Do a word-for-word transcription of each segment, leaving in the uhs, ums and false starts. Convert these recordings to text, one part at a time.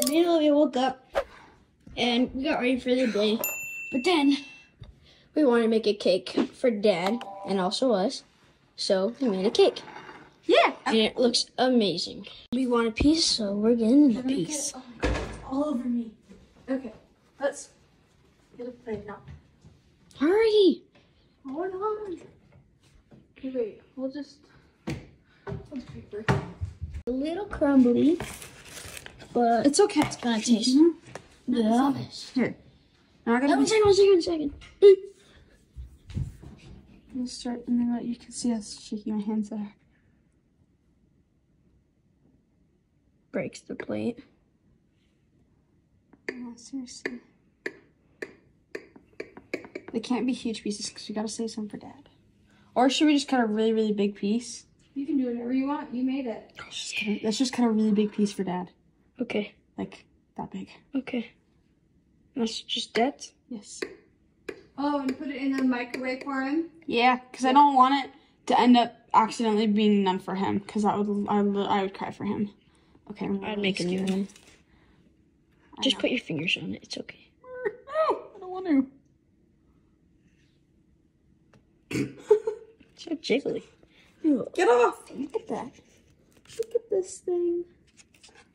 Immediately we woke up and we got ready for the day. But then we wanted to make a cake for Dad and also us. So we made a cake. Yeah. And it looks amazing. We want a piece, so we're getting a piece. Get, oh, all over me. Okay. Let's get a plate now. Hurry. Hold on. Okay, wait. We'll just hold the paper. A little crumbly, but it's okay. It's gonna taste. Mm-hmm. Yeah. Here. Now I gotta. One second. One second. One second. Boop. We'll start, and then you can see us shaking our hands at her. Breaks the plate. No, seriously. They can't be huge pieces because we gotta save some for Dad. Or should we just cut a really, really big piece? You can do whatever you want. You made it. Let's just cut a, let's just cut a really big piece for Dad. Okay. Like that big. Okay. That's just Dad's? Yes. Oh, and put it in the microwave for him? Yeah, because I don't want it to end up accidentally being none for him, because I would, I would, I would cry for him. Okay, I'm I'd make a new one. Just know. Put your fingers on it. It's okay. No, I don't want to. So jiggly. Ew. Get off! Look at that. Look at this thing.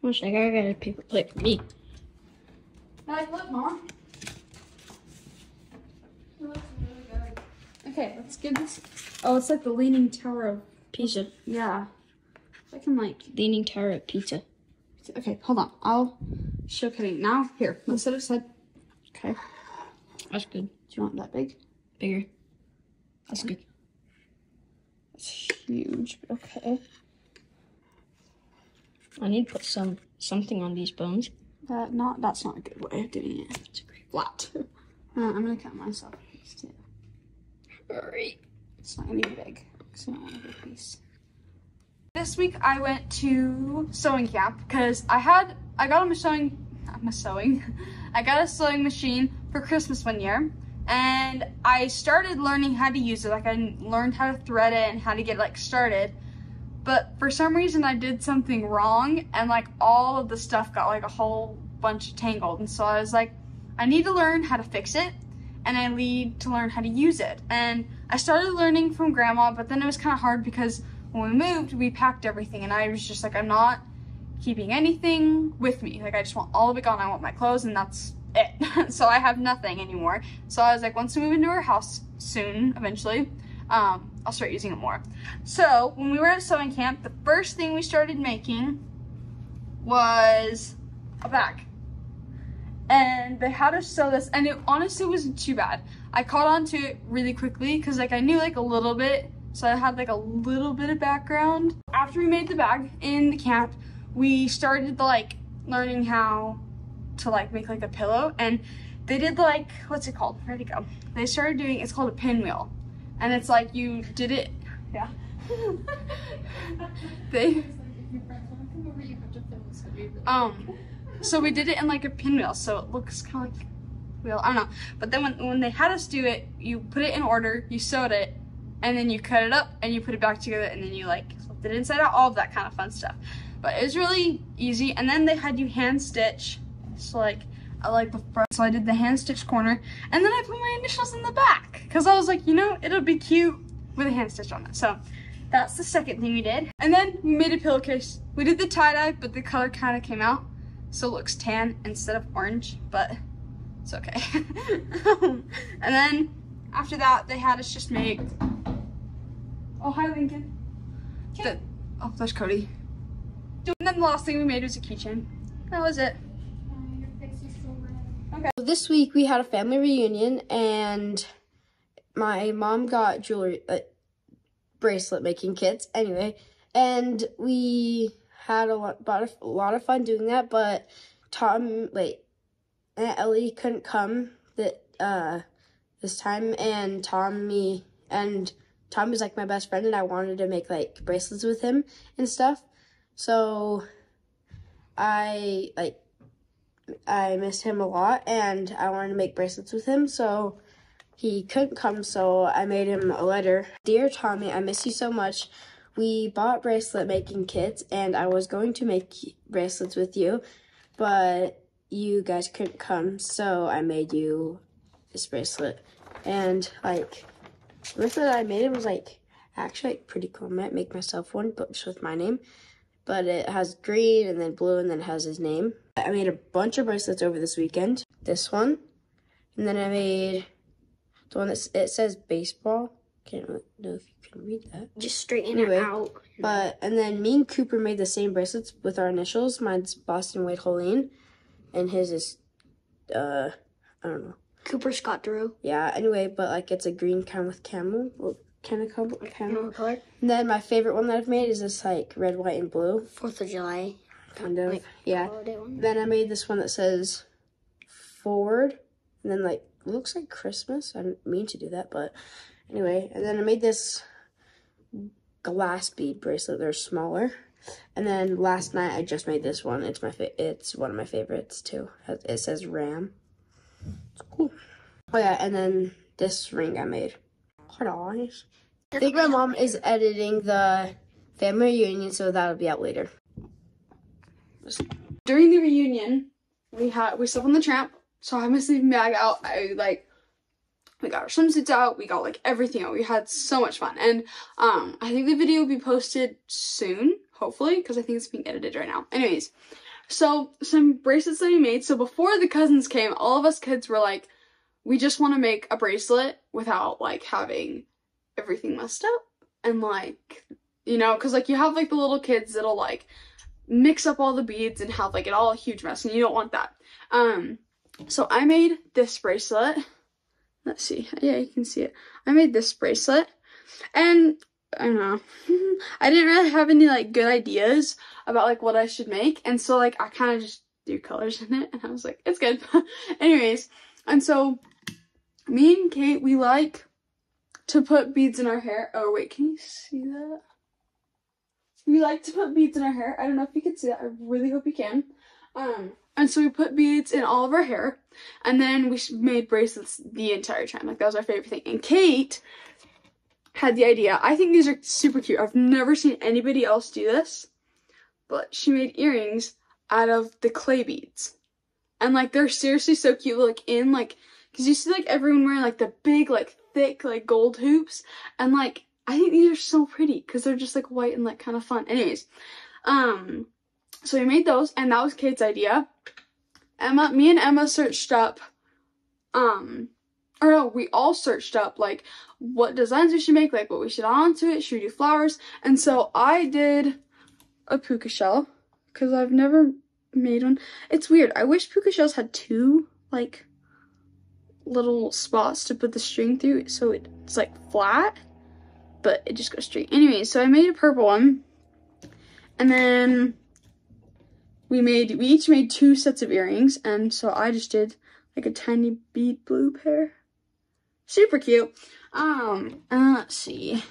One second, I got a paper plate for me. Hey, look, Mom. It looks really good. Okay, let's get this. Oh, it's like the Leaning Tower of Pizza. Yeah. I can like Leaning Tower of Pizza. Okay, hold on. I'll show cutting now. Here, let's set it aside. Okay. That's good. Do you want that big? Bigger. That's good. That's huge. Okay. I need to put some something on these bones. That not that's not a good way of doing it. It's flat. uh, I'm gonna cut myself. Too. Hurry. It's not gonna be big. So I don't want a big piece. This week I went to sewing camp because I had I got a sewing I'm a sewing I got a sewing machine for Christmas one year. And I started learning how to use it, like I learned how to thread it and how to get like started, but for some reason I did something wrong and like all of the stuff got like a whole bunch tangled, and so I was like, I need to learn how to fix it and I need to learn how to use it. And I started learning from Grandma, but then it was kind of hard because when we moved we packed everything and I was just like, I'm not keeping anything with me, like I just want all of it gone. I want my clothes and that's it. So I have nothing anymore. So I was like, once we move into our house soon, eventually, um, I'll start using it more. So when we were at sewing camp, the first thing we started making was a bag. And they had us sew this, and it honestly wasn't too bad. I caught on to it really quickly because like I knew like a little bit, so I had like a little bit of background. After we made the bag in the camp, we started the, like learning how to like make like a pillow, and they did like, what's it called? Where'd it go? They started doing, it's called a pinwheel, and it's like you did it, yeah. They, um, so we did it in like a pinwheel, so it looks kind of like a wheel, I don't know. But then when, when they had us do it, you put it in order, you sewed it, and then you cut it up and you put it back together, and then you like flipped it inside out, all of that kind of fun stuff. But it was really easy, and then they had you hand stitch. So like, I like the front, so I did the hand stitch corner, and then I put my initials in the back because I was like, you know, it'll be cute with a hand stitch on it. So that's the second thing we did. And then we made a pillowcase. We did the tie-dye, but the color kind of came out, so it looks tan instead of orange, but it's okay. And then after that, they had us just make, oh, hi Lincoln. The, oh, there's Cody. And then the last thing we made was a keychain. That was it. Okay. So this week we had a family reunion, and my mom got jewelry, uh, bracelet making kits anyway, and we had a lot, of, a lot of fun doing that, but Tom, wait, Aunt Ellie couldn't come that, uh, this time, and Tommy, and Tom was like my best friend, and I wanted to make like bracelets with him and stuff, so I like, I missed him a lot, and I wanted to make bracelets with him, so he couldn't come, so I made him a letter. Dear Tommy, I miss you so much. We bought bracelet making kits, and I was going to make bracelets with you, but you guys couldn't come, so I made you this bracelet. And like, the bracelet that I made, it was like actually like, pretty cool. I might make myself one, but just with my name. But it has green and then blue and then it has his name. I made a bunch of bracelets over this weekend. This one, and then I made the one that it says baseball. Can't really know if you can read that. Just straighten anyway, it out. But and then me and Cooper made the same bracelets with our initials. Mine's Boston Wade Hoellein, and his is uh I don't know. Cooper Scott Drew. Yeah. Anyway, but like it's a green kind with camel. Well, Kind of color. Kind of color. And then my favorite one that I've made is this like red, white, and blue. Fourth of July. Kind of. Like, yeah. Then I made this one that says forward. And then like, it looks like Christmas. I didn't mean to do that, but anyway. And then I made this glass bead bracelet. They're smaller. And then last night I just made this one. It's my fa It's one of my favorites too. It says Ram. It's cool. Oh yeah. And then this ring I made. Hold on. I think my mom is editing the family reunion, so that'll be out later. During the reunion, we had we slept on the tramp, so I had my sleeping bag out. I like we got our swimsuits out, we got like everything out. We had so much fun, and um, I think the video will be posted soon, hopefully, because I think it's being edited right now. Anyways, so some bracelets that we made. So before the cousins came, all of us kids were like, we just want to make a bracelet without, like, having everything messed up. And, like, you know, because, like, you have, like, the little kids that'll, like, mix up all the beads and have, like, it all a huge mess. And you don't want that. Um, so I made this bracelet. Let's see. Yeah, you can see it. I made this bracelet. And, I don't know. I didn't really have any, like, good ideas about, like, what I should make. And so, like, I kind of just threw colors in it. And I was like, it's good. Anyways. And so... me and Kate, we like to put beads in our hair. Oh, wait, can you see that? We like to put beads in our hair. I don't know if you can see that. I really hope you can. Um, and so we put beads in all of our hair. And then we made bracelets the entire time. Like, that was our favorite thing. And Kate had the idea. I think these are super cute. I've never seen anybody else do this. But she made earrings out of the clay beads. And, like, they're seriously so cute. Like, in, like... because you see, like, everyone wearing, like, the big, like, thick, like, gold hoops. And, like, I think these are so pretty because they're just, like, white and, like, kind of fun. Anyways, um, so we made those. And that was Kate's idea. Emma, me and Emma searched up, um, or no, we all searched up, like, what designs we should make, like, what we should add onto it. Should we do flowers? And so I did a puka shell because I've never made one. It's weird. I wish puka shells had two, like... little spots to put the string through so it's like flat, but it just goes straight. Anyway, so I made a purple one, and then we made we each made two sets of earrings, and so I just did like a tiny bead blue pair. Super cute. Um and let's see,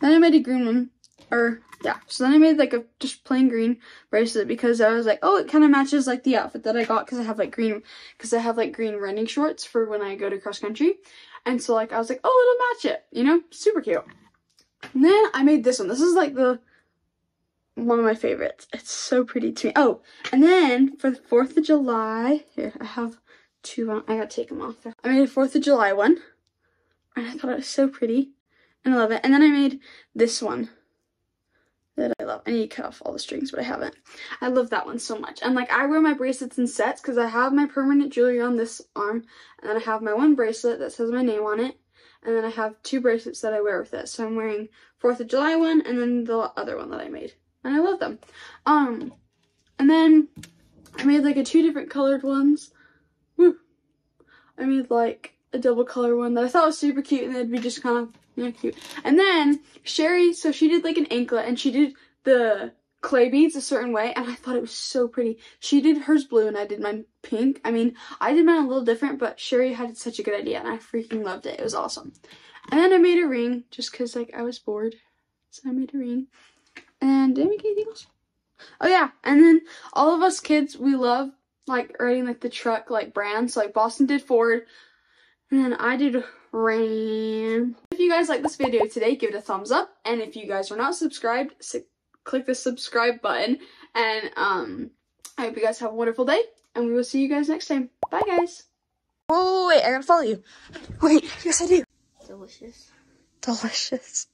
then I made a green one, or yeah, so then I made like a just plain green bracelet because I was like, oh, it kind of matches like the outfit that I got because I have like green, because I have like green running shorts for when I go to cross country. And so like, I was like, oh, it'll match it, you know, super cute. And then I made this one. This is like the, one of my favorites. It's so pretty to me. Oh, and then for the fourth of July, here, I have two, on, I gotta take them off there. I made a fourth of July one and I thought it was so pretty and I love it. And then I made this one that I love. I need to cut off all the strings, but I haven't. I love that one so much. And like I wear my bracelets in sets because I have my permanent jewelry on this arm, and then I have my one bracelet that says my name on it, and then I have two bracelets that I wear with it. So I'm wearing fourth of July one and then the other one that I made, and I love them. Um, and then I made like a two different colored ones. Woo! I made like a double color one that I thought was super cute, and it'd be just kind of, you know, cute. And then Sherry, so she did like an anklet, and she did the clay beads a certain way, and I thought it was so pretty. She did hers blue and I did mine pink. I mean, I did mine a little different, but Sherry had such a good idea and I freaking loved it. It was awesome. And then I made a ring just because like I was bored, so I made a ring. And did I make anything else? Oh yeah, and then all of us kids, we love like writing like the truck like brands. So like Boston did Ford, and then I did Ram. If you guys like this video today, give it a thumbs up, and if you guys are not subscribed, click the subscribe button, and um I hope you guys have a wonderful day, and we will see you guys next time. Bye, guys. Oh, wait, I gotta follow you. Wait, yes, I do. Delicious. Delicious.